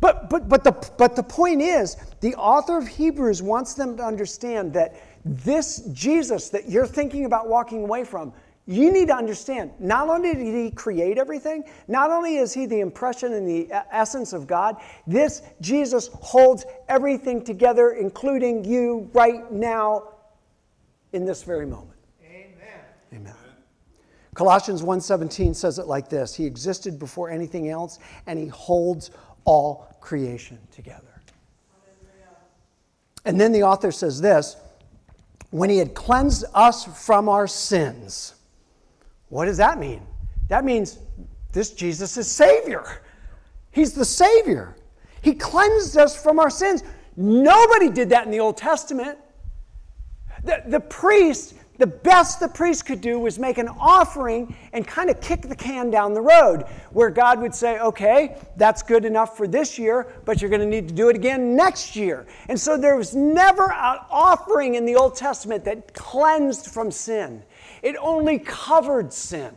But the point is, the author of Hebrews wants them to understand that this Jesus that you're thinking about walking away from, you need to understand, not only did he create everything, not only is he the impression and the essence of God, this Jesus holds everything together, including you right now in this very moment. Amen. Amen. Colossians 1:17 says it like this, he existed before anything else, and he holds all creation together. Hallelujah. And then the author says this, when he had cleansed us from our sins. What does that mean? That means this Jesus is Savior. He's the Savior. He cleansed us from our sins. Nobody did that in the Old Testament. The priest, the best the priest could do was make an offering and kind of kick the can down the road, where God would say, okay, that's good enough for this year, but you're going to need to do it again next year. And so there was never an offering in the Old Testament that cleansed from sin. It only covered sin.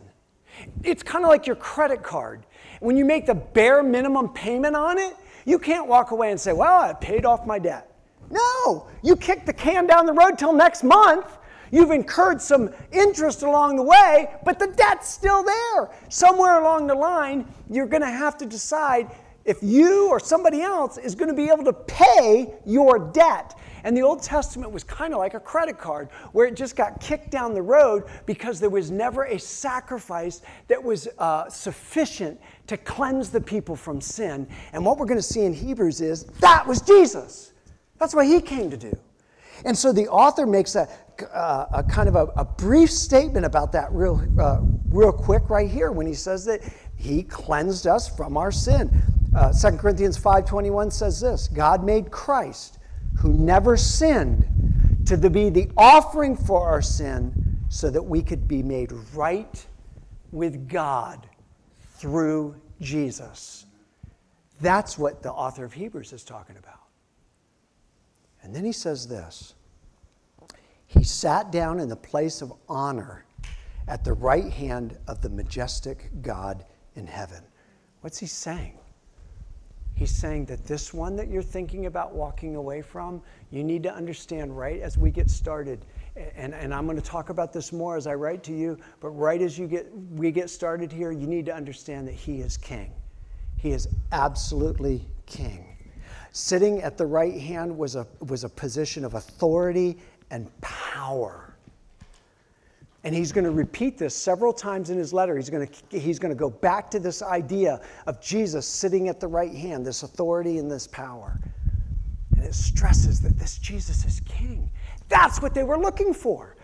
It's kind of like your credit card. When you make the bare minimum payment on it, you can't walk away and say, well, I paid off my debt. No, you kick the can down the road till next month. You've incurred some interest along the way, but the debt's still there. Somewhere along the line, you're going to have to decide if you or somebody else is going to be able to pay your debt. And the Old Testament was kind of like a credit card, where it just got kicked down the road because there was never a sacrifice that was sufficient to cleanse the people from sin. And what we're going to see in Hebrews is that was Jesus. That's what he came to do. And so the author makes a kind of a brief statement about that real quick right here when he says that he cleansed us from our sin. 2 Corinthians 5:21 says this, God made Christ, who never sinned, to be the offering for our sin so that we could be made right with God through Jesus. That's what the author of Hebrews is talking about. And then he says this, he sat down in the place of honor at the right hand of the majestic God in heaven. What's he saying? He's saying that this one that you're thinking about walking away from, you need to understand right as we get started. And I'm going to talk about this more as I write to you, but right as we get started here, you need to understand that he is king. He is absolutely king. Sitting at the right hand was a position of authority and power. And he's going to repeat this several times in his letter. He's going to go back to this idea of Jesus sitting at the right hand, this authority and this power. And it stresses that this Jesus is king. That's what they were looking for.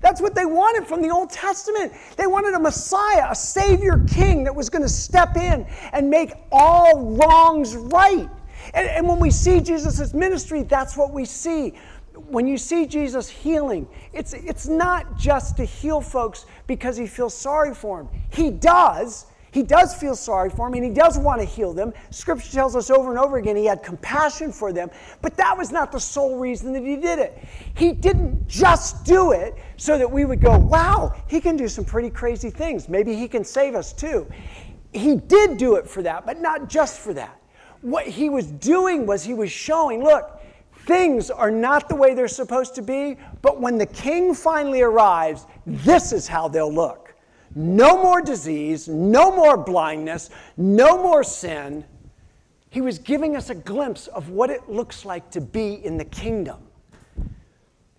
That's what they wanted from the Old Testament. They wanted a Messiah, a Savior king that was going to step in and make all wrongs right. And when we see Jesus' ministry, that's what we see. When you see Jesus healing, it's not just to heal folks because he feels sorry for them. He does feel sorry for them, and he does want to heal them. Scripture tells us over and over again he had compassion for them, but that was not the sole reason that he did it. He didn't just do it so that we would go, wow, he can do some pretty crazy things. Maybe he can save us too. He did do it for that, but not just for that. What he was doing was he was showing, look, things are not the way they're supposed to be, but when the king finally arrives, this is how they'll look. No more disease, no more blindness, no more sin. He was giving us a glimpse of what it looks like to be in the kingdom.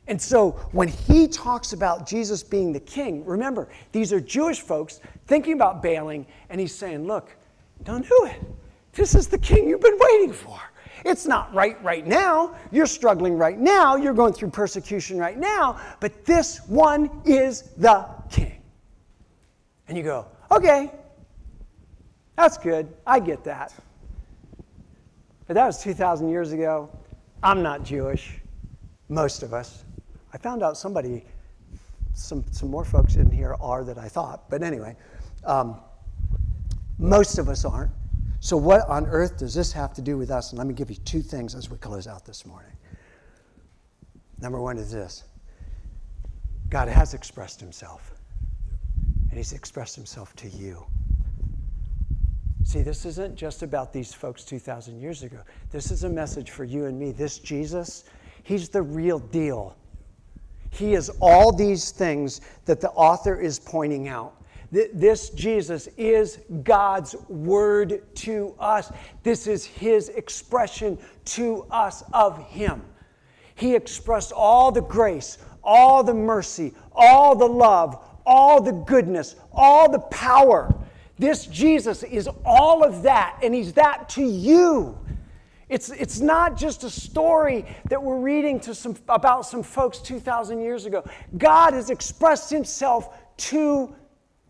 And so when he talks about Jesus being the king, remember, these are Jewish folks thinking about bailing, and he's saying, look, don't do it. This is the king you've been waiting for. It's not right now. You're struggling right now. You're going through persecution right now. But this one is the king. And you go, okay, that's good. I get that. But that was 2,000 years ago. I'm not Jewish, most of us. I found out somebody, some more folks in here are than I thought. But anyway, most of us aren't. So what on earth does this have to do with us? And let me give you two things as we close out this morning. Number one is this. God has expressed himself. And he's expressed himself to you. See, this isn't just about these folks 2,000 years ago. This is a message for you and me. This Jesus, he's the real deal. He is all these things that the author is pointing out. This Jesus is God's word to us. This is his expression to us of him. He expressed all the grace, all the mercy, all the love, all the goodness, all the power. This Jesus is all of that, and he's that to you. It's not just a story that we're reading about some folks 2,000 years ago. God has expressed himself to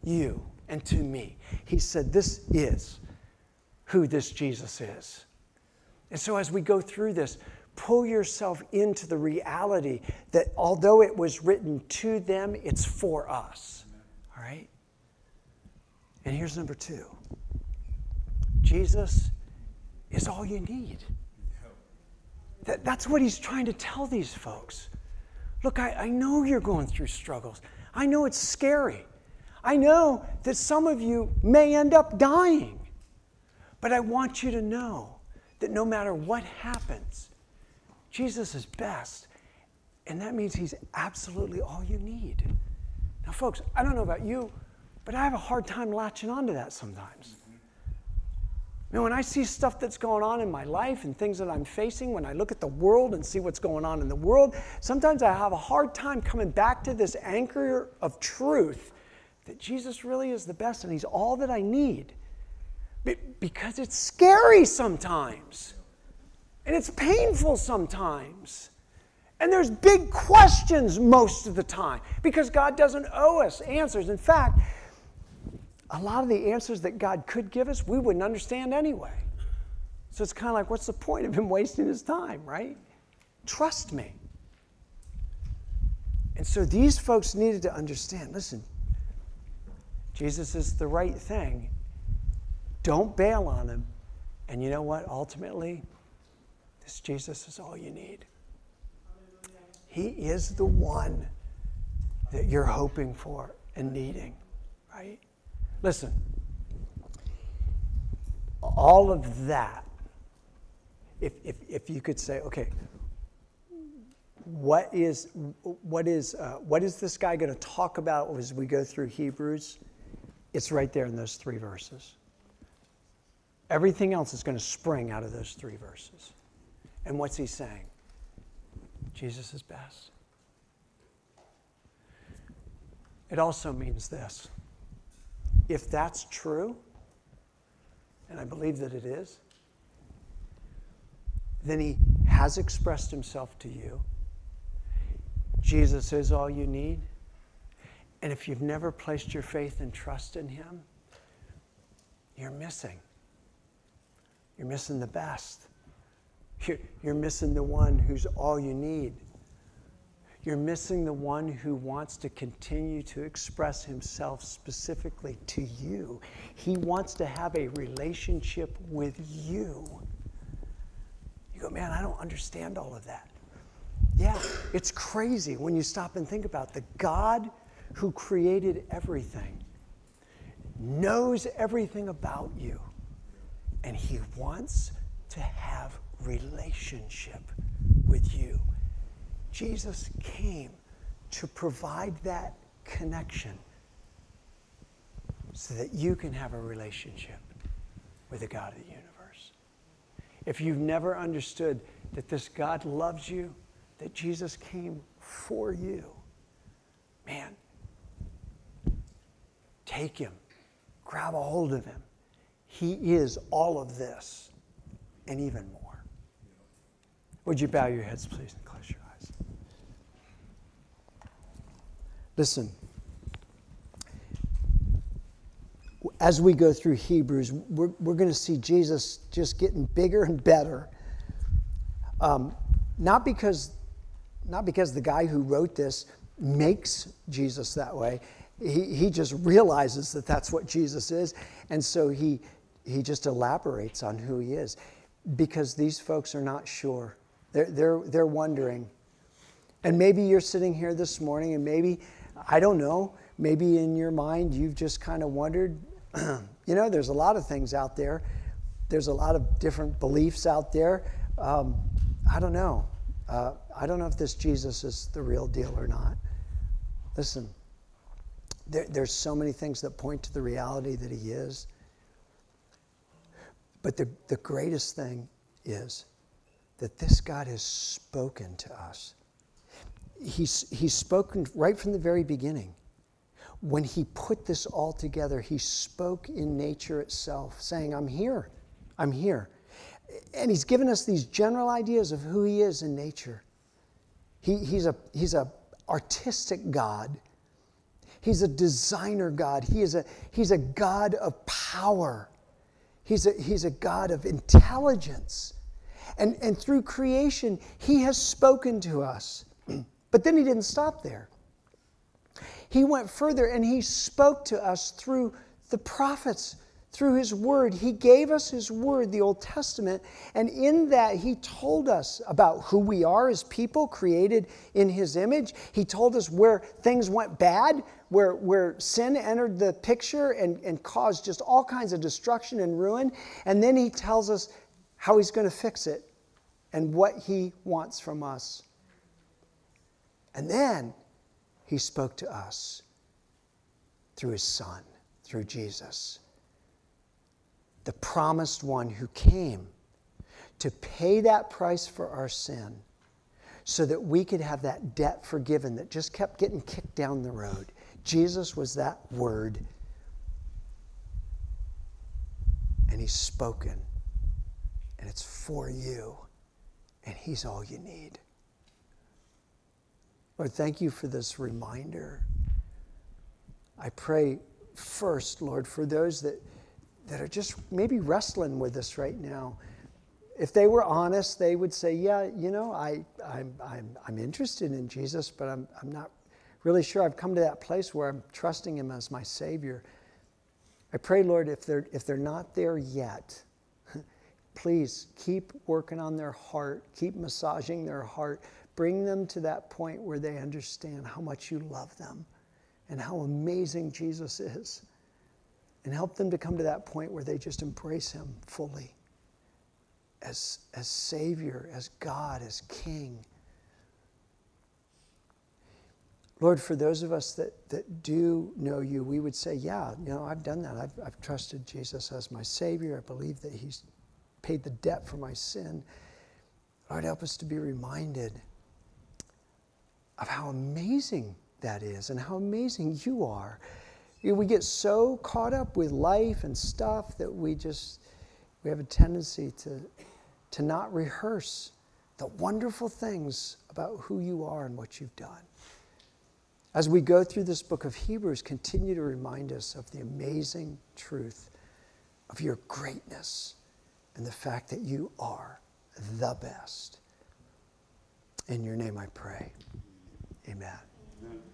you and to me. He said, this is who this Jesus is. And so as we go through this, pull yourself into the reality that although it was written to them, it's for us. All right? And here's number two. Jesus is all you need. That's what he's trying to tell these folks. Look, I know you're going through struggles. I know it's scary. I know that some of you may end up dying, but I want you to know that no matter what happens, Jesus is best, and that means he's absolutely all you need. Now, folks, I don't know about you, but I have a hard time latching onto that sometimes. You know, when I see stuff that's going on in my life and things that I'm facing, when I look at the world and see what's going on in the world, sometimes I have a hard time coming back to this anchor of truth that Jesus really is the best and he's all that I need. Because it's scary sometimes. And it's painful sometimes. And there's big questions most of the time because God doesn't owe us answers. In fact, a lot of the answers that God could give us, we wouldn't understand anyway. So it's kind of like, what's the point of him wasting his time, right? Trust me. And so these folks needed to understand, listen, Jesus is the right thing. Don't bail on him. And you know what? Ultimately, this Jesus is all you need. He is the one that you're hoping for and needing, right? Listen, all of that, if you could say, okay, what is this guy going to talk about as we go through Hebrews? It's right there in those three verses. Everything else is going to spring out of those three verses. And what's he saying? Jesus is best. It also means this. If that's true, and I believe that it is, then he has expressed himself to you. Jesus is all you need. And if you've never placed your faith and trust in him, you're missing. You're missing the best. You're missing the one who's all you need. You're missing the one who wants to continue to express himself specifically to you. He wants to have a relationship with you. You go, man, I don't understand all of that. Yeah, it's crazy when you stop and think about the God who created everything, knows everything about you, and he wants to have relationship with you. Jesus came to provide that connection so that you can have a relationship with the God of the universe. If you've never understood that this God loves you, that Jesus came for you, man, take him, grab a hold of him. He is all of this and even more. Would you bow your heads, please, and close your eyes? Listen. As we go through Hebrews, we're going to see Jesus just getting bigger and better. Not because the guy who wrote this makes Jesus that way. He just realizes that that's what Jesus is, and so he just elaborates on who he is, because these folks are not sure. They're wondering. And maybe you're sitting here this morning, and maybe, I don't know, maybe in your mind you've just kind of wondered. You know, there's a lot of things out there. There's a lot of different beliefs out there. I don't know. I don't know if this Jesus is the real deal or not. Listen, there's so many things that point to the reality that he is. But the greatest thing is that this God has spoken to us. He's spoken right from the very beginning. When he put this all together, he spoke in nature itself, saying, I'm here, I'm here. And he's given us these general ideas of who he is in nature. He's a artistic God. He's a designer God. He's a God of power. He's a God of intelligence. And through creation, he has spoken to us. But then he didn't stop there. He went further and he spoke to us through the prophets, through his word. He gave us his word, the Old Testament, and in that he told us about who we are as people created in his image. He told us where things went bad, where sin entered the picture and caused just all kinds of destruction and ruin. And then he tells us how he's going to fix it and what he wants from us. And then he spoke to us through his son, through Jesus, the promised one who came to pay that price for our sin so that we could have that debt forgiven that just kept getting kicked down the road. Jesus was that word, and he's spoken, and it's for you, and he's all you need. Lord, thank you for this reminder. I pray first, Lord, for those that are just maybe wrestling with this right now. If they were honest, they would say, yeah, you know, I'm interested in Jesus, but I'm not really sure I've come to that place where I'm trusting him as my Savior. I pray, Lord, if they're not there yet, please keep working on their heart, keep massaging their heart. Bring them to that point where they understand how much you love them and how amazing Jesus is. And help them to come to that point where they just embrace him fully as Savior, as God, as King. Lord, for those of us that do know you, we would say, yeah, you know, I've done that. I've trusted Jesus as my Savior. I believe that he's paid the debt for my sin. Lord, help us to be reminded of how amazing that is and how amazing you are. You know, we get so caught up with life and stuff that we have a tendency to not rehearse the wonderful things about who you are and what you've done. As we go through this book of Hebrews, continue to remind us of the amazing truth of your greatness and the fact that you are the best. In your name I pray. Amen. Amen.